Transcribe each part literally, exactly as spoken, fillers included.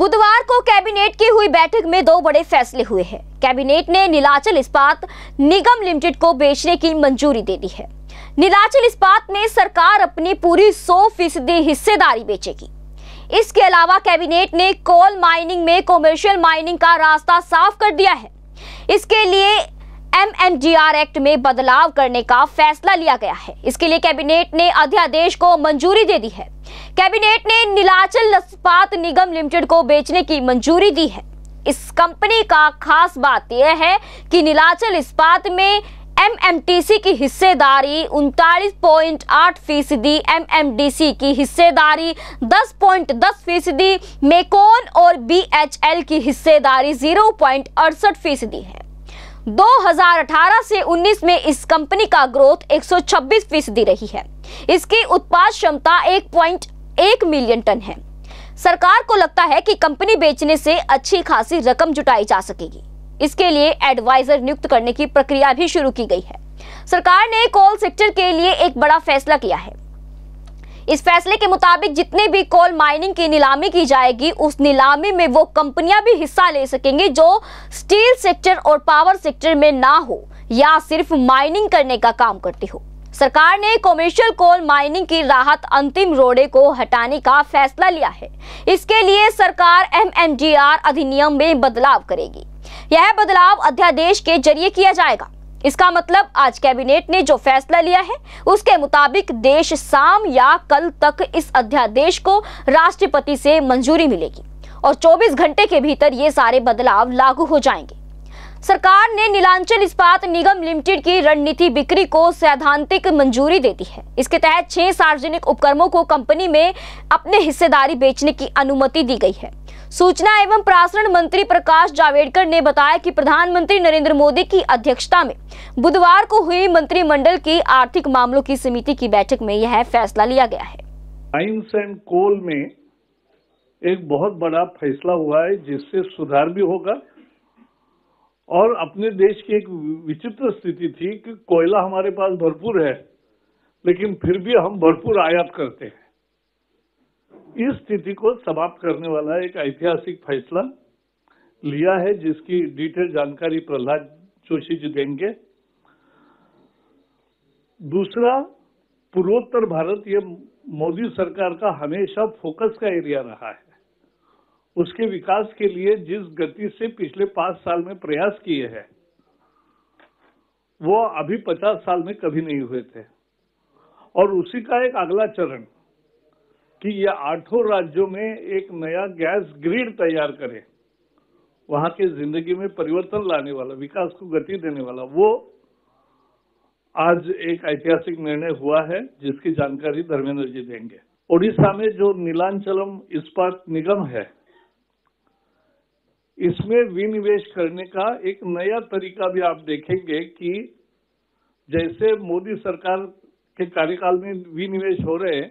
बुधवार को कैबिनेट की हुई बैठक में दो बड़े फैसले हुए हैं। कैबिनेट ने नीलाचल इस्पात निगम लिमिटेड को बेचने की मंजूरी दे दी है। नीलाचल इस्पात में सरकार अपनी पूरी सौ फीसदी हिस्सेदारी बेचेगी। इसके अलावा कैबिनेट ने कोल माइनिंग में कॉमर्शियल माइनिंग का रास्ता साफ कर दिया है। इसके लिए एमएमडीआर एक्ट में बदलाव करने का फैसला लिया गया है। इसके लिए कैबिनेट ने अध्यादेश को मंजूरी दे दी है। कैबिनेट ने नीलाचल इस्पात निगम लिमिटेड को बेचने की मंजूरी दी है। इस कंपनी का खास बात यह है कि नीलाचल इस्पात में एमएमटीसी की हिस्सेदारी उनतालीस पॉइंट आठ फीसदी, एमएमडीसी की हिस्सेदारी दस पॉइंट दस फीसदी, मेकॉन और बीएचएल की हिस्सेदारी शून्य पॉइंट अड़सठ फीसदी है। दो हज़ार अठारह से उन्नीस में इस कंपनी का ग्रोथ एक सौ छब्बीस फीसदी रही है। इसकी उत्पाद क्षमता एक पॉइंट एक मिलियन टन है। सरकार को लगता है कि कंपनी बेचने से अच्छी खासी रकम जुटाई जा सकेगी। इसके लिए एडवाइजर नियुक्त करने की प्रक्रिया भी शुरू की गई है। सरकार ने कोल सेक्टर के लिए एक बड़ा फैसला किया है। इस फैसले के मुताबिक जितने भी कोल माइनिंग की नीलामी की जाएगी, उस नीलामी में वो कंपनियां भी हिस्सा ले सकेंगी जो स्टील सेक्टर और पावर सेक्टर में ना हो या सिर्फ माइनिंग करने का काम करती हो। सरकार ने कॉमर्शियल कोल माइनिंग की राहत अंतिम रोड़े को हटाने का फैसला लिया है। इसके लिए सरकार एमएमडीआर अधिनियम में बदलाव करेगी। यह बदलाव अध्यादेश के जरिए किया जाएगा। इसका मतलब आज कैबिनेट ने जो फैसला लिया है उसके मुताबिक देश शाम या कल तक इस अध्यादेश को राष्ट्रपति से मंजूरी मिलेगी और चौबीस घंटे के भीतर ये सारे बदलाव लागू हो जाएंगे। सरकार ने नीलांचल इस्पात निगम लिमिटेड की रणनीति बिक्री को सैद्धांतिक मंजूरी देती है। इसके तहत छह सार्वजनिक उपक्रमों को कंपनी में अपने हिस्सेदारी बेचने की अनुमति दी गई है। सूचना एवं प्रसारण मंत्री प्रकाश जावड़ेकर ने बताया कि प्रधानमंत्री नरेंद्र मोदी की अध्यक्षता में बुधवार को हुई मंत्रिमंडल की आर्थिक मामलों की समिति की बैठक में यह फैसला लिया गया है। माइंस एंड कोल में एक बहुत बड़ा फैसला हुआ है जिससे सुधार भी होगा और अपने देश की एक विचित्र स्थिति थी कि कोयला हमारे पास भरपूर है लेकिन फिर भी हम भरपूर आयात करते हैं। इस स्थिति को समाप्त करने वाला एक ऐतिहासिक फैसला लिया है जिसकी डिटेल जानकारी प्रह्लाद जोशी जी देंगे। दूसरा, पूर्वोत्तर भारत ये मोदी सरकार का हमेशा फोकस का एरिया रहा है। उसके विकास के लिए जिस गति से पिछले पांच साल में प्रयास किए हैं वो अभी पचास साल में कभी नहीं हुए थे और उसी का एक अगला चरण कि ये आठों राज्यों में एक नया गैस ग्रिड तैयार करें, वहां के जिंदगी में परिवर्तन लाने वाला, विकास को गति देने वाला, वो आज एक ऐतिहासिक निर्णय हुआ है जिसकी जानकारी धर्मेंद्र जी देंगे। ओडिशा में जो नीलांचलम इस्पात निगम है इसमें विनिवेश करने का एक नया तरीका भी आप देखेंगे कि जैसे मोदी सरकार के कार्यकाल में विनिवेश हो रहे हैं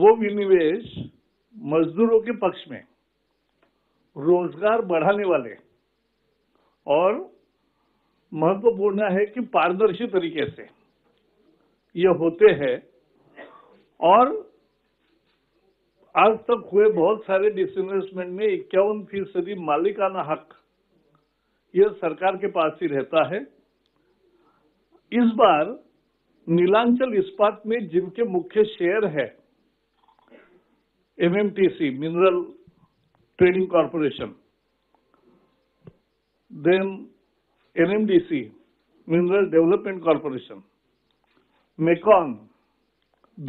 वो विनिवेश मजदूरों के पक्ष में रोजगार बढ़ाने वाले और महत्वपूर्ण है कि पारदर्शी तरीके से ये होते हैं। और आज तक हुए बहुत सारे डिसइन्वेस्टमेंट में इक्यावन फीसदी मालिकाना हक यह सरकार के पास ही रहता है। इस बार नीलांचल इस्पात में जिनके मुख्य शेयर है MMTC mineral trading corporation, then MMDC mineral development corporation, MECON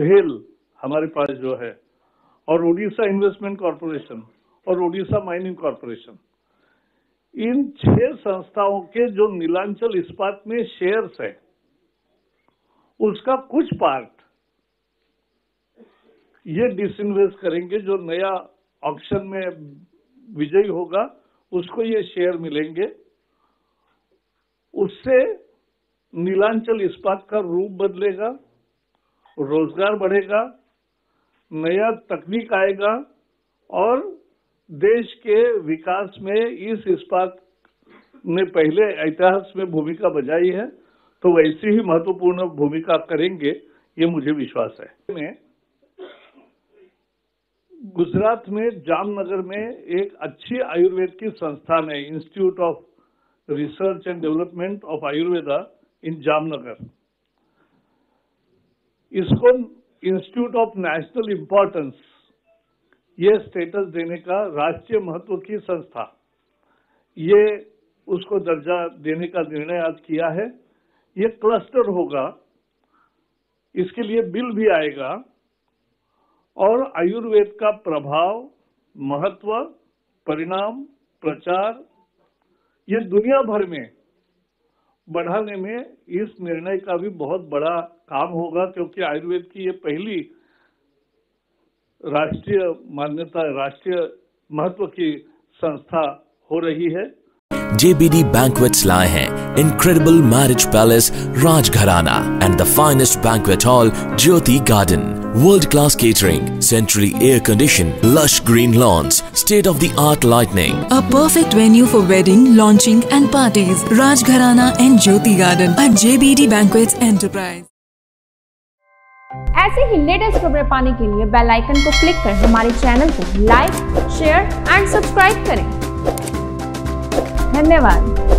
भेल हमारे पास जो है और ओडिशा इन्वेस्टमेंट कॉरपोरेशन और ओडिशा माइनिंग कॉरपोरेशन, इन छह संस्थाओं के जो नीलांचल इस्पात में शेयर्स है उसका कुछ पार्ट ये डिसइन्वेस्ट करेंगे। जो नया ऑक्शन में विजयी होगा उसको ये शेयर मिलेंगे। उससे नीलांचल इस्पात का रूप बदलेगा, रोजगार बढ़ेगा, नया तकनीक आएगा और देश के विकास में इस इस्पात ने पहले इतिहास में भूमिका बजाई है तो वैसी ही महत्वपूर्ण भूमिका करेंगे, ये मुझे विश्वास है। गुजरात में जामनगर में एक अच्छी आयुर्वेद की संस्थान है, institute of research and development of Ayurveda in Jamnagar. इसको इंस्टीट्यूट ऑफ नेशनल इम्पोर्टेंस ये स्टेटस देने का, राष्ट्रीय महत्व की संस्था ये उसको दर्जा देने का निर्णय आज किया है। ये क्लस्टर होगा, इसके लिए बिल भी आएगा और आयुर्वेद का प्रभाव, महत्व, परिणाम, प्रचार ये दुनिया भर में बढ़ाने में इस निर्णय का भी बहुत बड़ा काम होगा, क्योंकि आयुर्वेद की ये पहली राष्ट्रीय मान्यता, राष्ट्रीय महत्व की संस्था हो रही है। J B D Banquets लाए हैं Incredible Marriage Palace Rajgharana and the finest banquet hall Jyoti Garden. World-class catering, centrally air-conditioned, lush green lawns, state-of-the-art lighting. A perfect venue for wedding, launching and parties. Rajgharana and Jyoti Garden at J B D Banquets Enterprise. ऐसे ही latest खबरें पाने के लिए bell icon को click कर हमारे channel को like, share and subscribe करें। धन्यवाद।